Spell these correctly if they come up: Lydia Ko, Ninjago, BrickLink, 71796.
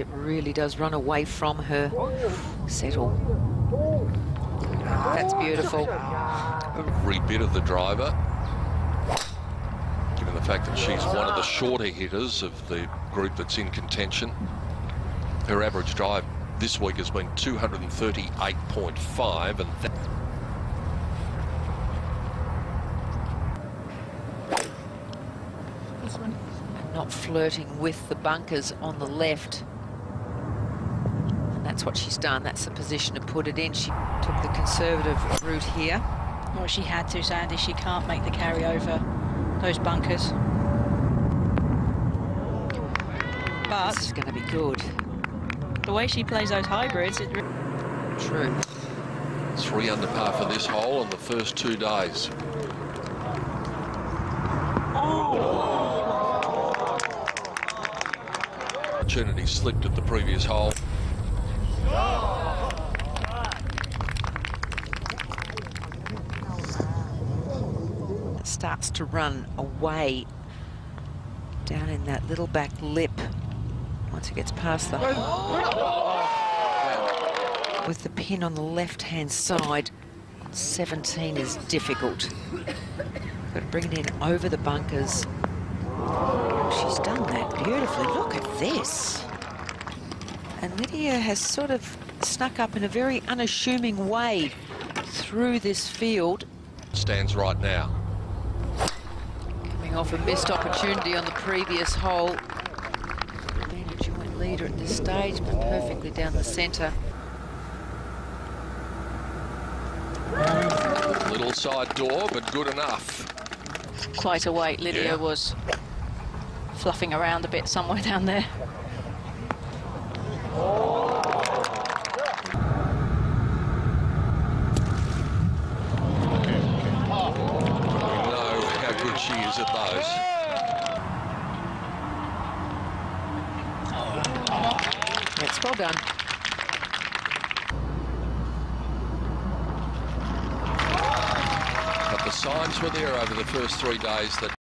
It really does run away from her. Settle. That's beautiful. A real bit of the driver, given the fact that she's one of the shorter hitters of the group that's in contention. Her average drive this week has been 238.5, and that not flirting with the bunkers on the left. And that's what she's done. That's the position to put it in. She took the conservative route here. Well, she had to, Sandy. She can't make the carry over those bunkers. But this is going to be good. The way she plays those hybrids, it really... True. Three under par for this hole on the first 2 days. Opportunity slipped at the previous hole. It starts to run away down in that little back lip once it gets past the hole. With the pin on the left-hand side, 17 is difficult. But bring it in over the bunkers. She's done that beautifully. Look at this. And Lydia has sort of snuck up in a very unassuming way through this field. Stands right now. Coming off a missed opportunity on the previous hole. Being a joint leader at this stage, but perfectly down the centre. Little side door, but good enough. Quite a weight Lydia was. Fluffing around a bit somewhere down there. We know how good she is at those. It's well done. But the signs were there over the first 3 days that